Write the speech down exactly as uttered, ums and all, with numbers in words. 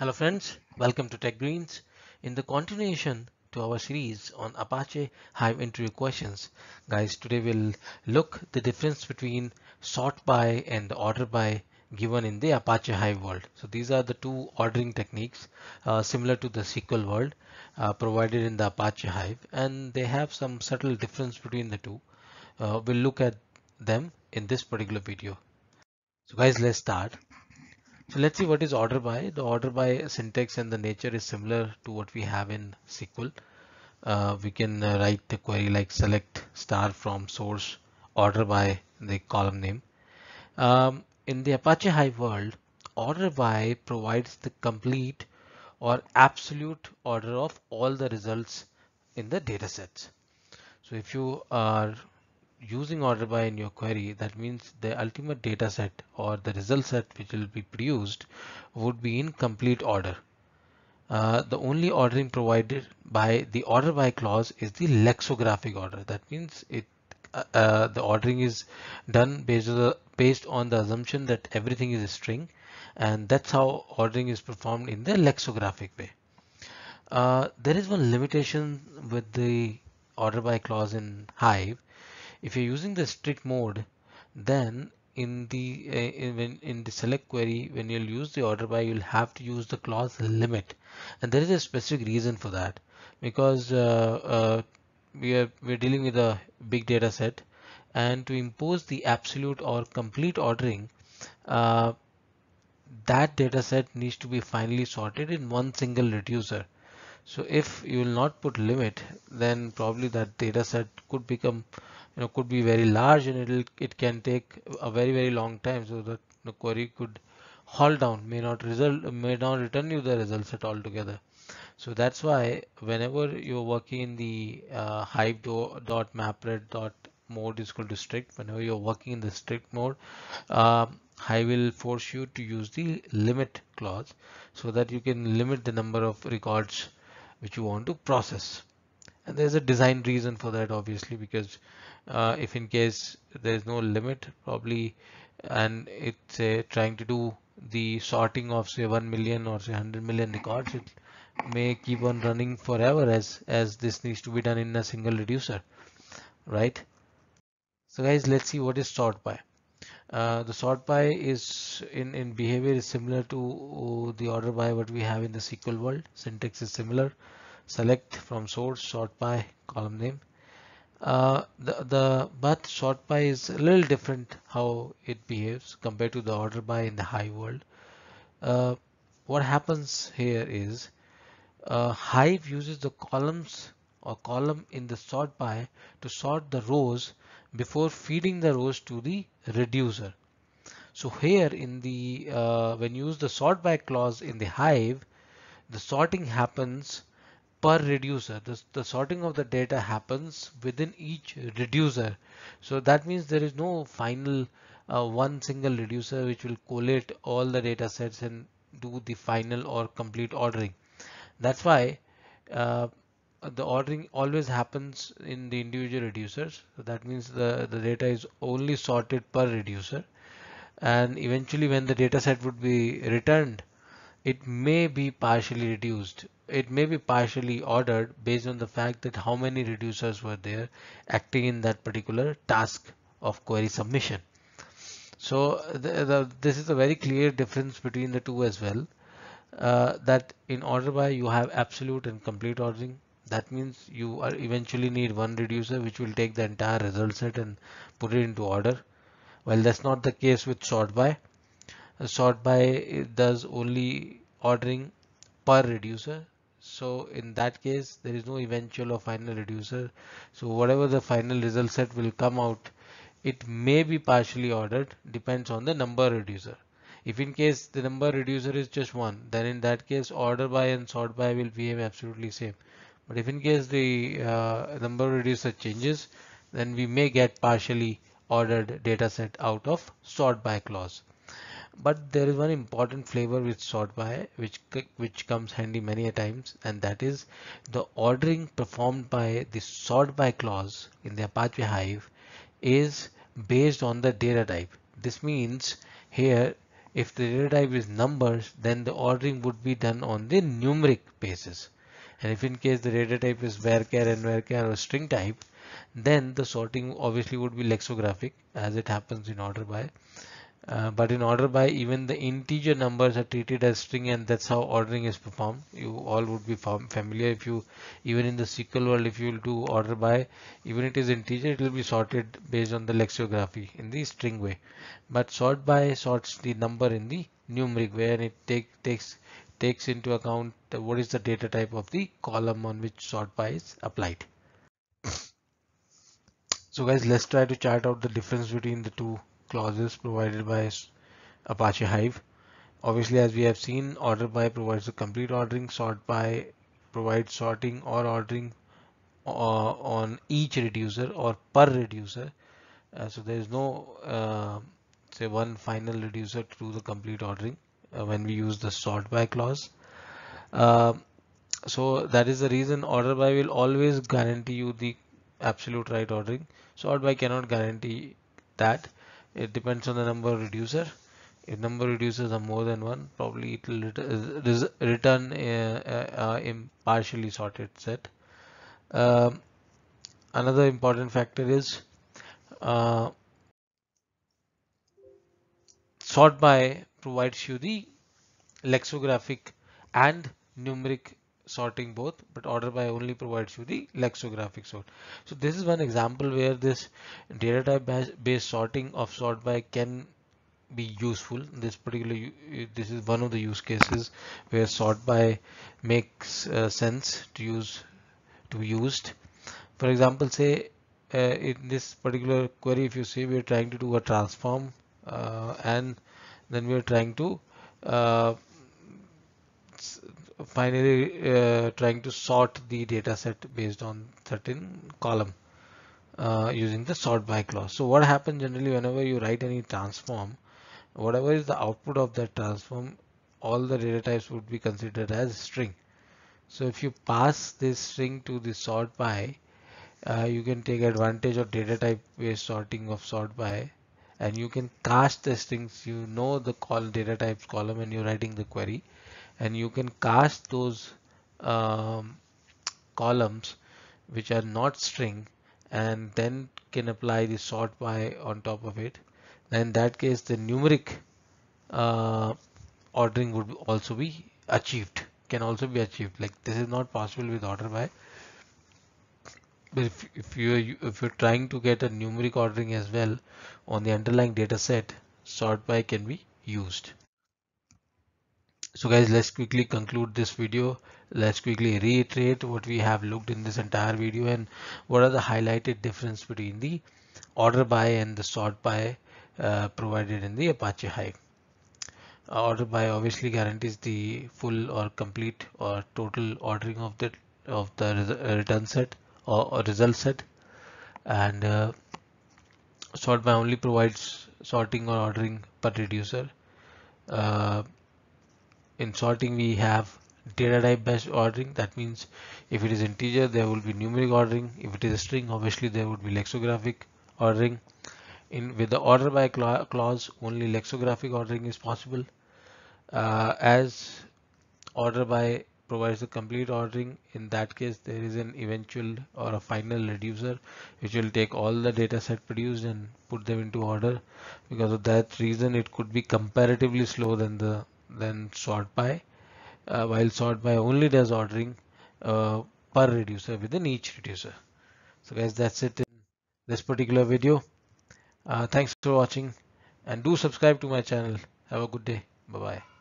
Hello friends, welcome to Tech Greens. In the continuation to our series on Apache Hive interview questions, guys, today we'll look the difference between sort by and the order by given in the Apache Hive world. So these are the two ordering techniques uh, similar to the S Q L world uh, provided in the Apache Hive, and they have some subtle difference between the two. Uh, we'll look at them in this particular video. So guys, let's start. So let's see what is order by. The order by syntax and the nature is similar to what we have in S Q L. Uh, we can uh, write the query like select star from source, order by the column name. Um, in the Apache Hive world, order by provides the complete or absolute order of all the results in the datasets. So if you are using order by in your query, that means the ultimate data set or the result set which will be produced would be in complete order. Uh, the only ordering provided by the order by clause is the lexicographic order. That means it uh, uh, the ordering is done based on the, based on the assumption that everything is a string, and that's how ordering is performed in the lexicographic way. Uh, there is one limitation with the order by clause in Hive. If you're using the strict mode, then in the uh, in, in the select query, when you'll use the order by, you'll have to use the clause limit, and there is a specific reason for that, because uh, uh, we are we're dealing with a big data set, and to impose the absolute or complete ordering, uh, that data set needs to be finally sorted in one single reducer. So if you will not put limit, then probably that data set could become You know, could be very large, and it'll it can take a very very long time, so that the query could halt down, may not result may not return you the results at all together. So that's why whenever you're working in the uh, hive dot mapred dot mode is equal to strict, whenever you're working in the strict mode, uh, Hive will force you to use the limit clause so that you can limit the number of records which you want to process. And there's a design reason for that, obviously, because uh, if in case there is no limit, probably, and it's uh, trying to do the sorting of say one million or say one hundred million records, it may keep on running forever, as as this needs to be done in a single reducer, right? So guys, let's see what is sort by. Uh, the sort by is in in behavior is similar to the order by what we have in the S Q L world. Syntax is similar. Select from source, sort by, column name. Uh, the the but sort by is a little different how it behaves compared to the order by in the Hive world. Uh, what happens here is uh, Hive uses the columns or column in the sort by to sort the rows before feeding the rows to the reducer. So here in the uh, when you use the sort by clause in the Hive, the sorting happens per reducer. The, the sorting of the data happens within each reducer. So that means there is no final uh, one single reducer which will collate all the data sets and do the final or complete ordering. That's why uh, the ordering always happens in the individual reducers. So that means the, the data is only sorted per reducer, and eventually when the data set would be returned, it may be partially reduced. It may be partially ordered based on the fact that how many reducers were there acting in that particular task of query submission. So the, the, this is a very clear difference between the two as well, uh, that in order by you have absolute and complete ordering. That means you are eventually need one reducer which will take the entire result set and put it into order. Well, that's not the case with sort by. Sort by it does only ordering per reducer. So in that case, there is no eventual or final reducer. So whatever the final result set will come out, it may be partially ordered, depends on the number reducer. If in case the number reducer is just one, then in that case order by and sort by will behave absolutely same. But if in case the uh, number reducer changes, then we may get partially ordered data set out of sort by clause. But there is one important flavor with sort by which which comes handy many a times, and that is the ordering performed by the sort by clause in the Apache Hive is based on the data type. This means here If the data type is numbers, then the ordering would be done on the numeric basis. And if in case the data type is varchar and varchar or string type, then the sorting obviously would be lexicographic as it happens in order by. Uh, but in order by, even the integer numbers are treated as string, and that's how ordering is performed. You all would be familiar. If you, even in the S Q L world, if you will do order by, even it is integer, it will be sorted based on the lexicography in the string way. But sort by sorts the number in the numeric way, and it take, takes takes into account what is the data type of the column on which sort by is applied. So guys, let's try to chart out the difference between the two clauses provided by Apache Hive. Obviously, as we have seen, order by provides the complete ordering, sort by provides sorting or ordering uh, on each reducer or per reducer. Uh, so there is no uh, say one final reducer to do the complete ordering uh, when we use the sort by clause. Uh, so that is the reason order by will always guarantee you the absolute right ordering. Sort by cannot guarantee that. It depends on the number of reducer. If number of reducers are more than one, probably it will ret return a, a, a impartially sorted set. Um, another important factor is uh, sort by provides you the lexicographic and numeric sorting both, but order by only provides you the lexicographic sort. So this is one example where this data type based sorting of sort by can be useful. This particular, this is one of the use cases where sort by makes uh, sense to use to be used. For example, say uh, in this particular query, if you say we are trying to do a transform uh, and then we are trying to uh, finally uh, trying to sort the data set based on certain column uh, using the sort by clause. So what happens generally whenever you write any transform, whatever is the output of that transform, all the data types would be considered as string. So if you pass this string to the sort by, uh, you can take advantage of data type based sorting of sort by, and you can cast the strings. You know the call data types column and you're writing the query, and you can cast those um, columns which are not string and then can apply the sort by on top of it. And in that case, the numeric uh, ordering would also be achieved, can also be achieved. Like this is not possible with order by. But if, if, you, if you're trying to get a numeric ordering as well on the underlying data set, sort by can be used. So guys, let's quickly conclude this video. Let's quickly reiterate what we have looked in this entire video and what are the highlighted difference between the order by and the sort by uh, provided in the Apache Hive. Uh, order by obviously guarantees the full or complete or total ordering of the of the return set or, or result set, and uh, sort by only provides sorting or ordering per reducer. Uh, In sorting, we have data type based ordering. That means if it is integer, there will be numeric ordering. If it is a string, obviously there would be lexicographic ordering. In with the order by clause, only lexicographic ordering is possible. Uh, as order by provides the complete ordering, in that case there is an eventual or a final reducer which will take all the data set produced and put them into order. Because of that reason, it could be comparatively slow than the Then sort by, uh, while sort by only does ordering uh, per reducer within each reducer. So guys, that's it in this particular video. Uh, thanks for watching, and do subscribe to my channel. Have a good day. Bye bye.